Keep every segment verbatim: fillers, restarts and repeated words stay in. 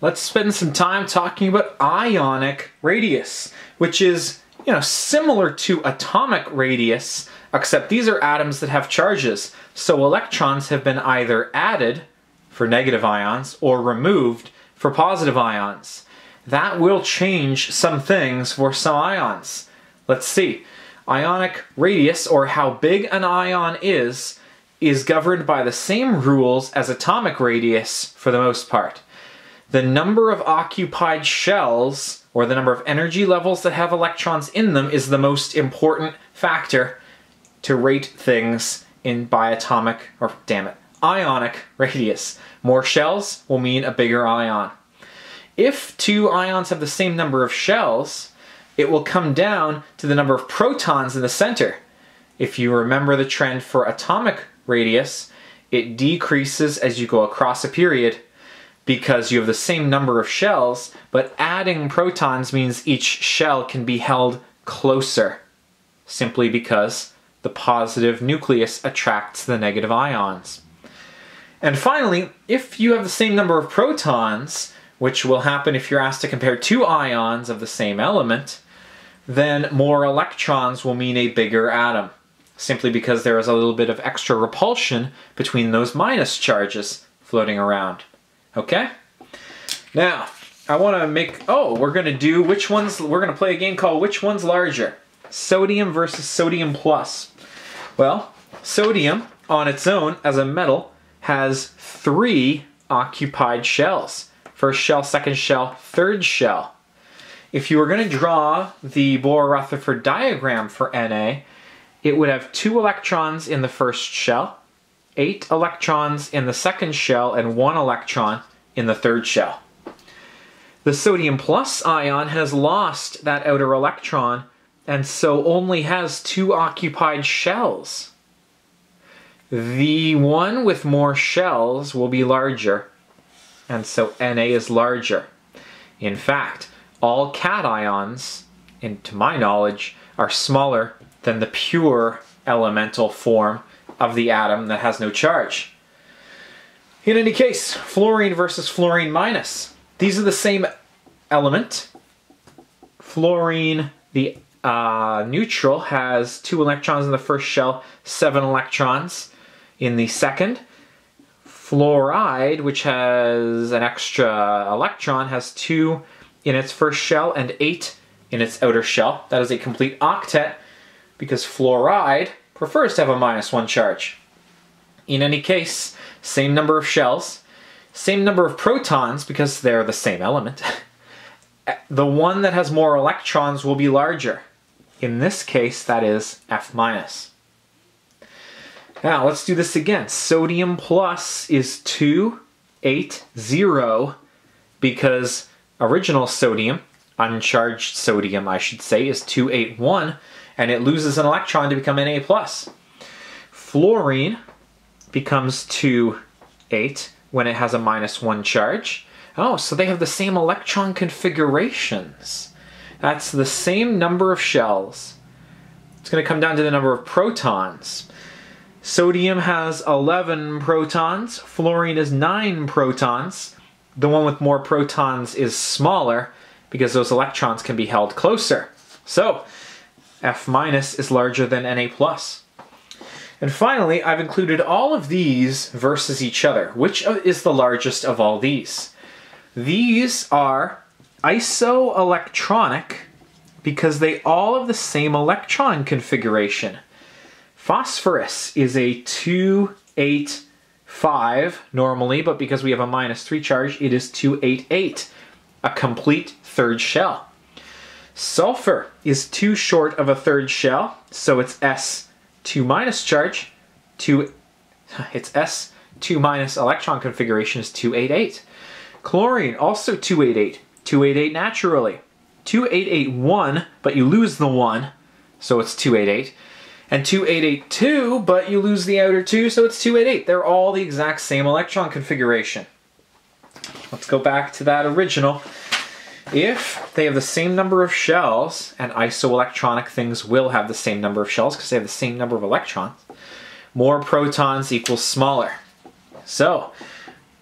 let's spend some time talking about ionic radius, which is, you know, similar to atomic radius, except these are atoms that have charges. So electrons have been either added for negative ions or removed for positive ions. That will change some things for some ions. Let's see. Ionic radius, or how big an ion is, is governed by the same rules as atomic radius for the most part. The number of occupied shells, or the number of energy levels that have electrons in them, is the most important factor to rate things in biatomic, or damn it, ionic radius. More shells will mean a bigger ion. If two ions have the same number of shells, it will come down to the number of protons in the center. If you remember the trend for atomic radius, it decreases as you go across a period, because you have the same number of shells, but adding protons means each shell can be held closer, simply because the positive nucleus attracts the negative ions. And finally, if you have the same number of protons, which will happen if you're asked to compare two ions of the same element, then more electrons will mean a bigger atom, simply because there is a little bit of extra repulsion between those minus charges floating around. Okay? Now, I want to make, oh, we're going to do which one's, we're going to play a game called Which One's Larger? Sodium versus sodium plus. Well, sodium on its own as a metal has three occupied shells. First shell, second shell, third shell. If you were going to draw the Bohr-Rutherford diagram for Na, it would have two electrons in the first shell, eight electrons in the second shell, and one electron in the third shell. The sodium plus ion has lost that outer electron and so only has two occupied shells. The one with more shells will be larger, and so Na is larger. In fact, all cations, and to my knowledge, are smaller than the pure elemental form of the atom that has no charge. In any case, fluorine versus fluorine minus. These are the same element. Fluorine, the uh, neutral, has two electrons in the first shell, seven electrons in the second. Fluoride, which has an extra electron, has two in its first shell and eight in its outer shell. That is a complete octet, because fluoride prefers to have a minus one charge. In any case, same number of shells, same number of protons, because they're the same element. The one that has more electrons will be larger. In this case, that is F minus. Now, let's do this again. Sodium plus is two, eight, zero, because original sodium, uncharged sodium I should say, is two, eight, one, and it loses an electron to become Na+. Fluorine becomes two, eight when it has a minus one charge. Oh, so they have the same electron configurations. That's the same number of shells. It's going to come down to the number of protons. Sodium has eleven protons. Fluorine is nine protons. The one with more protons is smaller, because those electrons can be held closer. So F minus is larger than Na plus. And finally, I've included all of these versus each other. Which is the largest of all these? These are isoelectronic because they all have the same electron configuration. Phosphorus is a two, eight, five normally, but because we have a minus three charge, it is two, eight, eight, a complete third shell. Sulfur is too short of a third shell, so it's S two minus charge, two, it's S two minus electron configuration is two, eight, eight. Chlorine, also two, eight, eight, two, eight, eight naturally. two, eight, eight, one, but you lose the one, so it's two, eight, eight. And two, eight, eight, two, but you lose the outer two, so it's two, eight, eight. They're all the exact same electron configuration. Let's go back to that original. If they have the same number of shells, and isoelectronic things will have the same number of shells because they have the same number of electrons, more protons equals smaller. So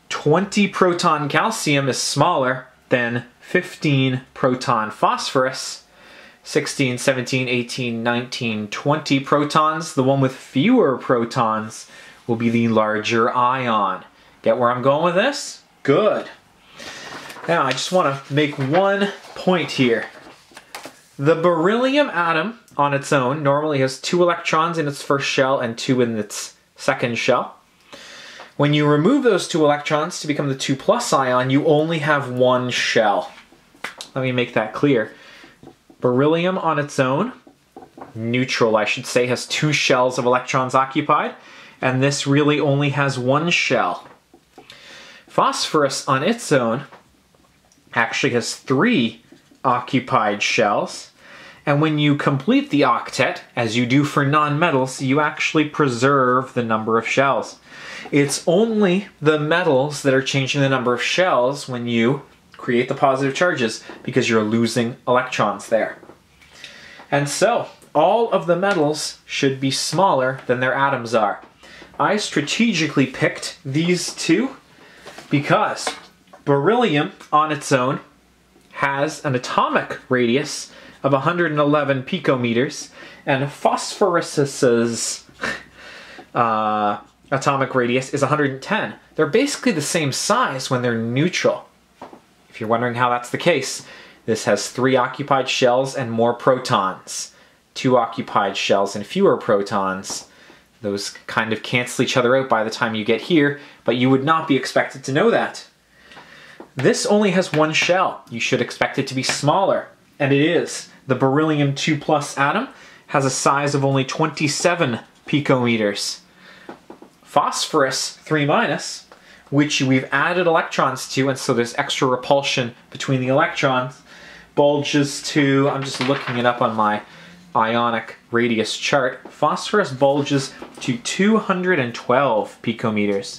twenty proton calcium is smaller than fifteen proton phosphorus. sixteen, seventeen, eighteen, nineteen, twenty protons. The one with fewer protons will be the larger ion. Get where I'm going with this? Good. Now, I just want to make one point here. The beryllium atom on its own normally has two electrons in its first shell and two in its second shell. When you remove those two electrons to become the two plus ion, you only have one shell. Let me make that clear. Beryllium on its own, neutral I should say, has two shells of electrons occupied, and this really only has one shell. Phosphorus on its own actually has three occupied shells. And when you complete the octet, as you do for nonmetals, you actually preserve the number of shells. It's only the metals that are changing the number of shells when you create the positive charges, because you're losing electrons there. And so, all of the metals should be smaller than their atoms are. I strategically picked these two because beryllium on its own has an atomic radius of one hundred eleven picometers, and phosphorus's uh, atomic radius is one hundred ten. They're basically the same size when they're neutral. If you're wondering how that's the case, this has three occupied shells and more protons, two occupied shells and fewer protons. Those kind of cancel each other out by the time you get here, but you would not be expected to know that. This only has one shell. You should expect it to be smaller. And it is. The beryllium two plus atom has a size of only twenty-seven picometers. Phosphorus three minus, which we've added electrons to, and so there's extra repulsion between the electrons, bulges to, I'm just looking it up on my ionic radius chart, phosphorus bulges to two hundred twelve picometers.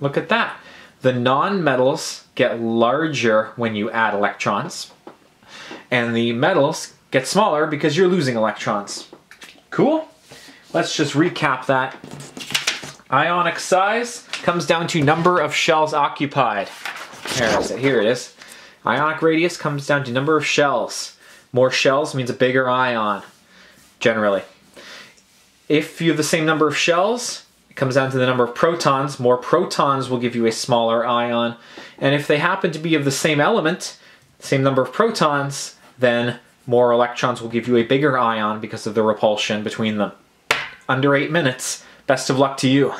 Look at that. The non-metals get larger when you add electrons, and the metals get smaller because you're losing electrons. Cool? Let's just recap that. Ionic size comes down to number of shells occupied. There is it. Here it is. Ionic radius comes down to number of shells. More shells means a bigger ion, generally. If you have the same number of shells, it comes down to the number of protons. More protons will give you a smaller ion. And if they happen to be of the same element, same number of protons, then more electrons will give you a bigger ion because of the repulsion between them. Under eight minutes. Best of luck to you.